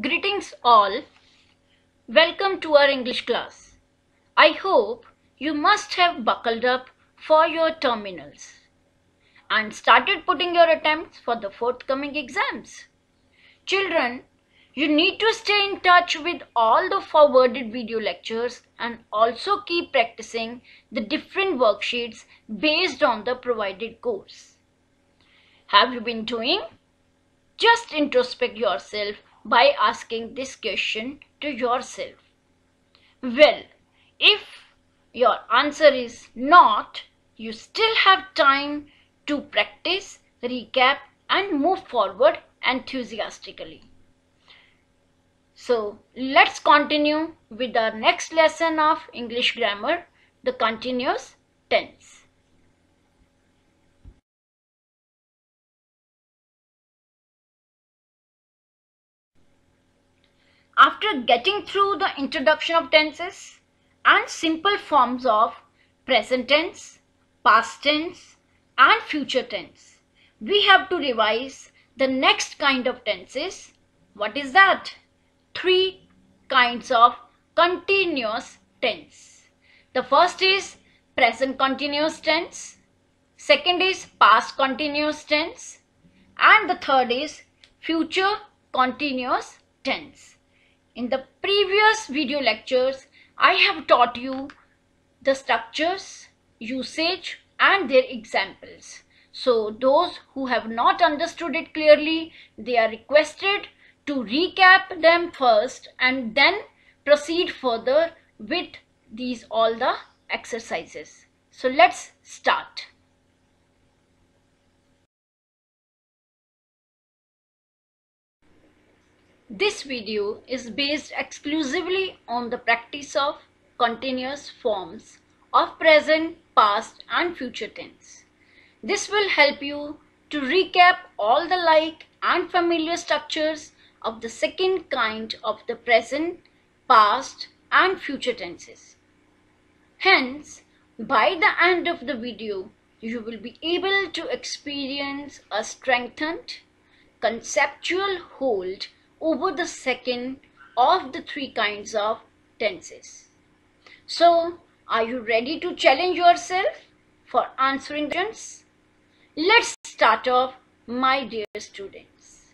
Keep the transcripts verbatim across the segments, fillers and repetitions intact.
Greetings all. Welcome to our English class. I hope you must have buckled up for your terminals and started putting your attempts for the forthcoming exams. Children, you need to stay in touch with all the forwarded video lectures and also keep practicing the different worksheets based on the provided course. Have you been doing? Just introspect yourself by asking this question to yourself. Well, if your answer is not, you still have time to practice, recap and move forward enthusiastically. So, let's continue with our next lesson of English grammar, the continuous tense. After getting through the introduction of tenses and simple forms of present tense, past tense and future tense, we have to revise the next kind of tenses. What is that? Three kinds of continuous tense. The first is present continuous tense, second is past continuous tense and the third is future continuous tense. In the previous video lectures, I have taught you the structures, usage and their examples. So those who have not understood it clearly, they are requested to recap them first and then proceed further with these all the exercises. So let's start. This video is based exclusively on the practice of continuous forms of present, past and future tense. This will help you to recap all the like and familiar structures of the second kind of the present, past and future tenses. Hence, by the end of the video, you will be able to experience a strengthened conceptual hold over the second of the three kinds of tenses. So, are you ready to challenge yourself for answering questions? Let's start off, my dear students.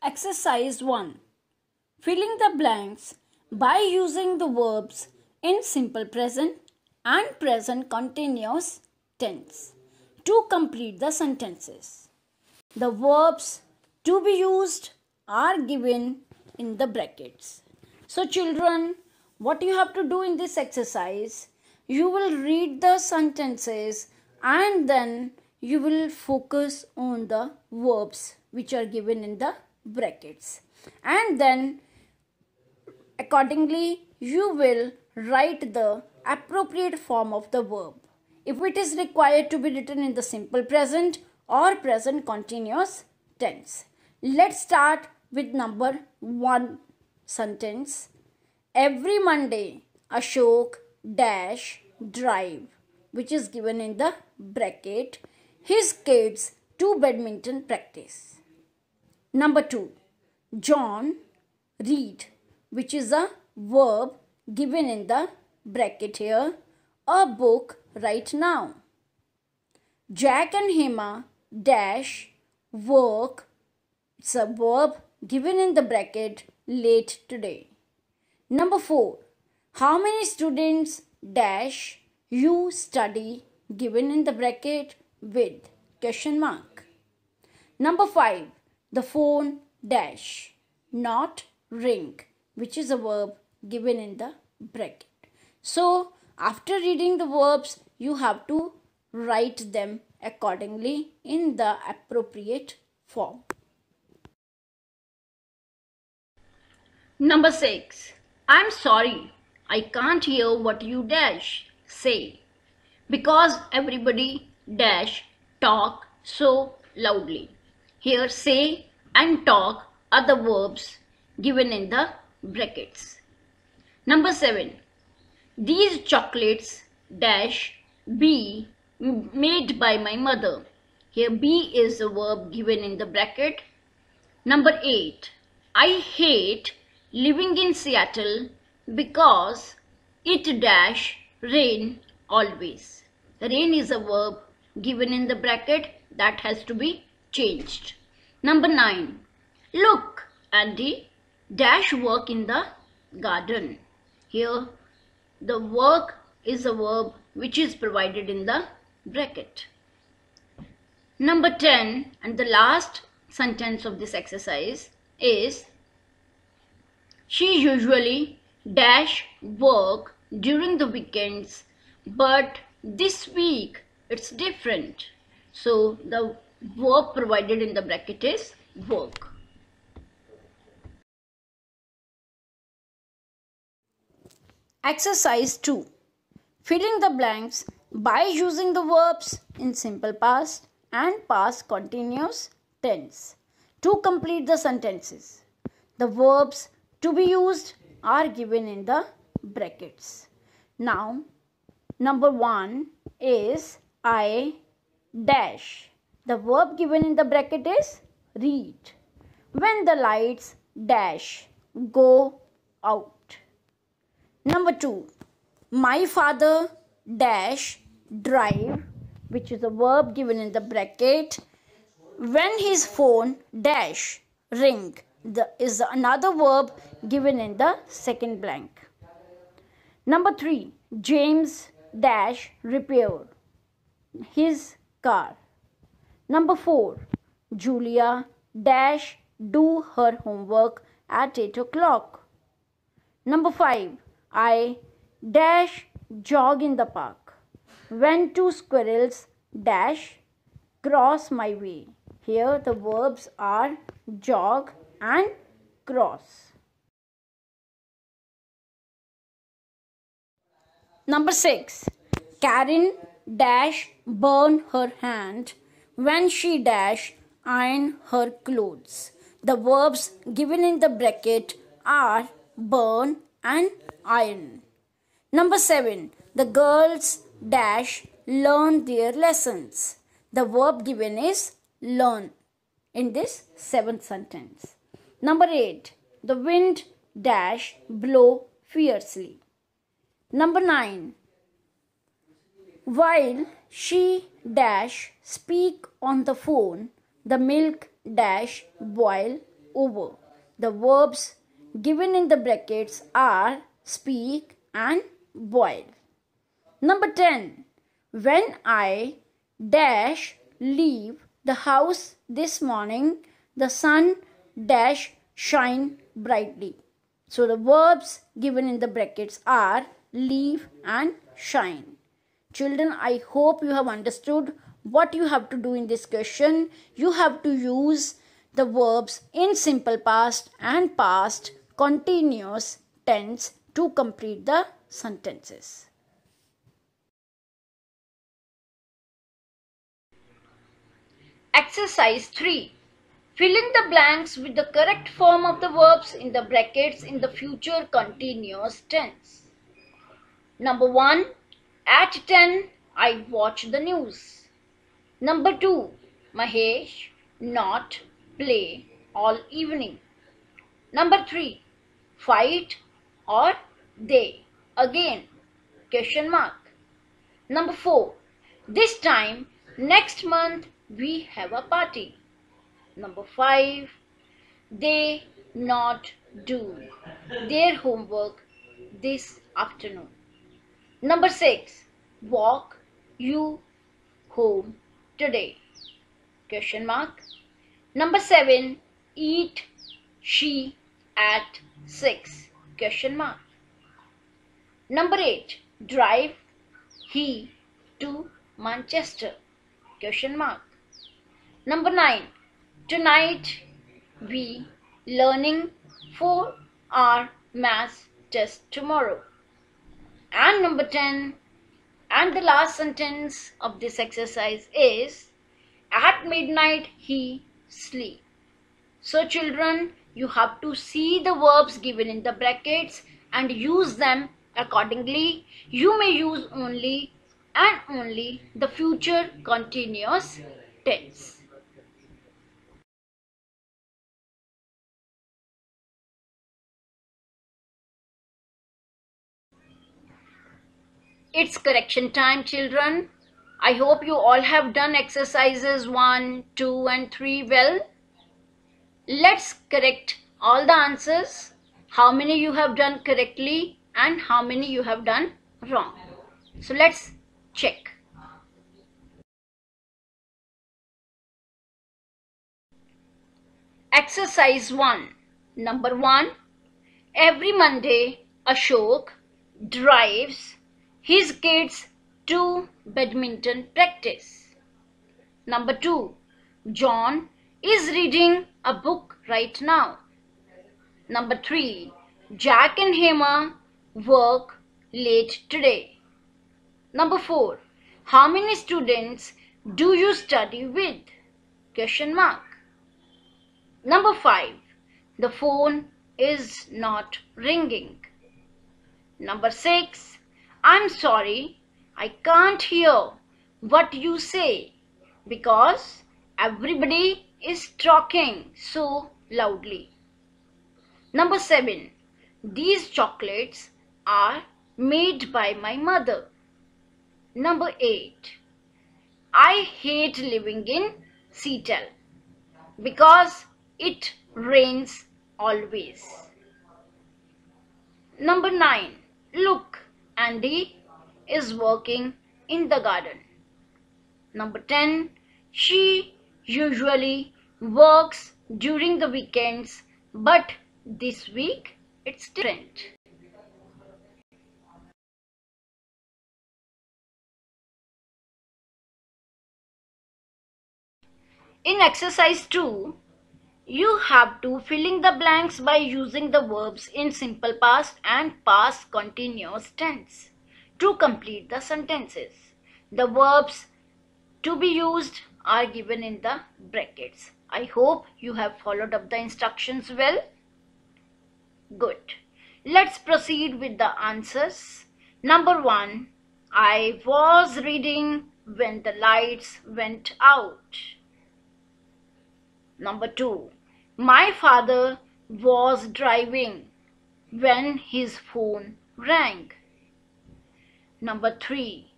Exercise one. Filling the blanks by using the verbs in simple present and present continuous tense to complete the sentences. The verbs to be used are given in the brackets. So children, what you have to do in this exercise, you will read the sentences and then you will focus on the verbs which are given in the brackets. And then accordingly, you will write the appropriate form of the verb if it is required to be written in the simple present or present continuous tense. Let's start with number one sentence. Every Monday, Ashok dash drive, which is given in the bracket, his kids to badminton practice. Number two, John read, which is a verb given in the bracket here, a book right now. Jack and Hema dash work, it's a verb given in the bracket, late today. Number four, how many students dash you study, given in the bracket with question mark. Number five, the phone dash not ring, which is a verb given in the bracket. So, after reading the verbs, you have to write them accordingly in the appropriate form. Number six. I'm sorry, I can't hear what you dash say because everybody dash talk so loudly. Here say and talk are the verbs given in the brackets. Number seven. These chocolates dash B made by my mother. Here B is the verb given in the bracket. Number eight. I hate living in Seattle because it dash rain always. The rain is a verb given in the bracket that has to be changed. Number nine. Look, Andy, dash work in the garden. Here the work is a verb which is provided in the bracket. Number ten, and the last sentence of this exercise is, she usually dash work during the weekends, but this week it's different. So the verb provided in the bracket is work. Exercise two. Fill in the blanks by using the verbs in simple past and past continuous tense to complete the sentences. The verbs to be used are given in the brackets. Now, number one is I dash. The verb given in the bracket is read. When the lights dash go out. Number two, my father dash drive, which is a verb given in the bracket. When his phone dash ring, the is another verb given in the second blank. Number three, James dash repaired his car. Number four, Julia dash do her homework at eight o'clock. Number five, I dash jog in the park when two squirrels dash cross my way. Here the verbs are jog and cross. Number six, Karen dash burn her hand when she dash iron her clothes. The verbs given in the bracket are burn and iron. Number seven, the girls dash learn their lessons. The verb given is learn in this seventh sentence. Number eight, the wind dash blow fiercely. Number nine, while she dash speak on the phone, the milk dash boil over. The verbs given in the brackets are speak and boil. Number ten, when I dash leave the house this morning, the sun dash shine brightly. So the verbs given in the brackets are leave and shine. Children, I hope you have understood what you have to do in this question. You have to use the verbs in simple past and past continuous tense to complete the sentences. Exercise three. Fill in the blanks with the correct form of the verbs in the brackets in the future continuous tense. Number one. At ten, I watch the news. Number two. Mahesh not play all evening. Number three. Fight or they again? Question mark. Number four. This time next month we have a party. Number five. They not do their homework this afternoon. Number six. Walk you home today? Question mark. Number seven. Eat she at six? Question mark. Number eight. Drive he to Manchester? Question mark. Number nine. Tonight we learning four hour math test tomorrow. And number ten. And the last sentence of this exercise is, at midnight he sleep. So children, you have to see the verbs given in the brackets and use them Accordingly, you may use only and only the future continuous tense. It's correction time, children. I hope you all have done exercises one, two and three well. Let's correct all the answers. How many you have done correctly and how many you have done wrong. So let's check. Exercise one. Number one. Every Monday, Ashok drives his kids to badminton practice. Number two. John is reading a book right now. Number three. Jack and Hema work late today. Number four. How many students do you study with? Question mark. Number five. The phone is not ringing. Number six. I'm sorry, I can't hear what you say because everybody is talking so loudly. Number seven. These chocolates are made by my mother. Number eight. I hate living in Seattle because it rains always. Number nine. Look. Andy is working in the garden. Number ten. She usually works during the weekends, but this week it's different. In exercise two, you have to fill in the blanks by using the verbs in simple past and past continuous tense to complete the sentences. The verbs to be used are given in the brackets. I hope you have followed up the instructions well. Good. Let's proceed with the answers. Number one. I was reading when the lights went out. Number two. My father was driving when his phone rang. Number three.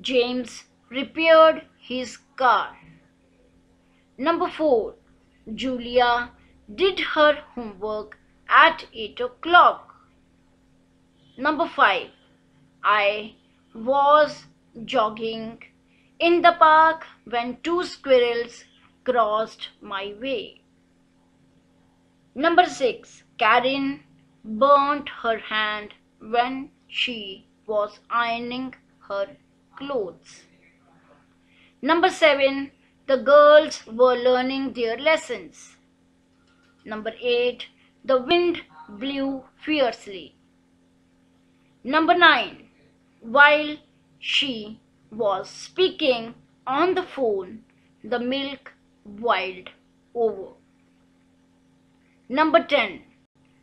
James repaired his car. Number four. Julia did her homework at eight o'clock. Number five. I was jogging in the park when two squirrels crossed my way. Number six. Karen burnt her hand when she was ironing her clothes. Number seven. The girls were learning their lessons. Number eight. The wind blew fiercely. Number nine. While she was speaking on the phone, the milk boiled over. Number ten.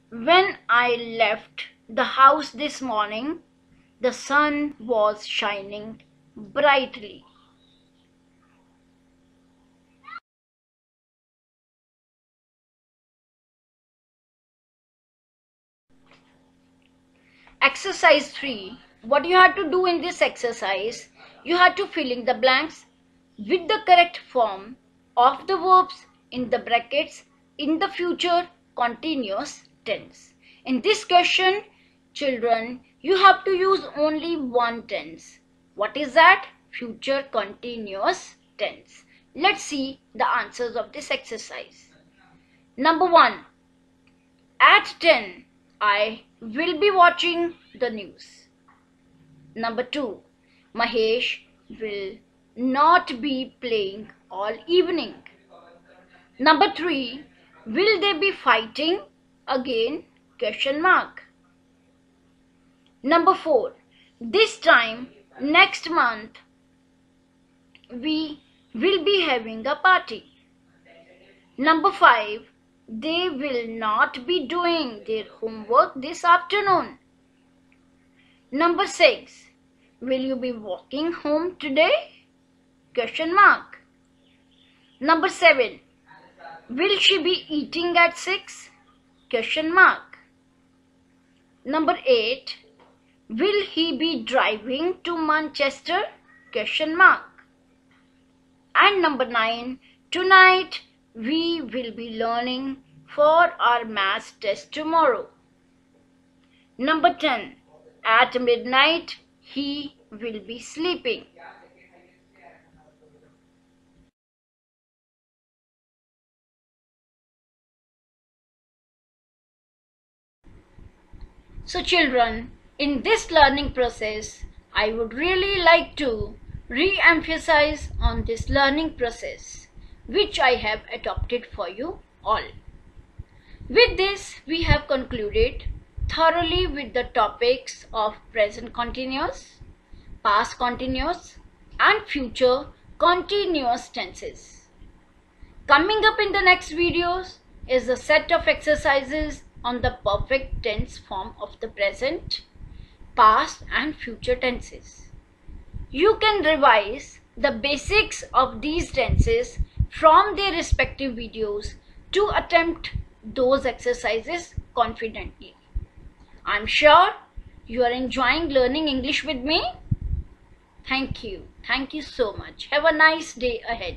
When I left the house this morning, the sun was shining brightly. Exercise three. What you had to do in this exercise, you had to fill in the blanks with the correct form of the verbs in the brackets in the future continuous tense. In this question, children, you have to use only one tense. What is that? Future continuous tense. Let's see the answers of this exercise. Number one. At ten, I will be watching the news. Number two. Mahesh will not be playing all evening. Number three. Will they be fighting again? Question mark. Number four. This time next month we will be having a party. Number five. They will not be doing their homework this afternoon. Number six. Will you be walking home today? Question mark. Number seven. Will she be eating at six? Question mark. Number eight. Will he be driving to Manchester? Question mark. And number nine. Tonight we will be learning for our maths test tomorrow. Number ten. At midnight he will be sleeping. So children, in this learning process, I would really like to re-emphasize on this learning process which I have adopted for you all. With this, we have concluded thoroughly with the topics of present continuous, past continuous and future continuous tenses. Coming up in the next videos is a set of exercises on the perfect tense form of the present, past and future tenses. You can revise the basics of these tenses from their respective videos to attempt those exercises confidently. I'm sure you are enjoying learning English with me. Thank you. Thank you so much. Have a nice day ahead.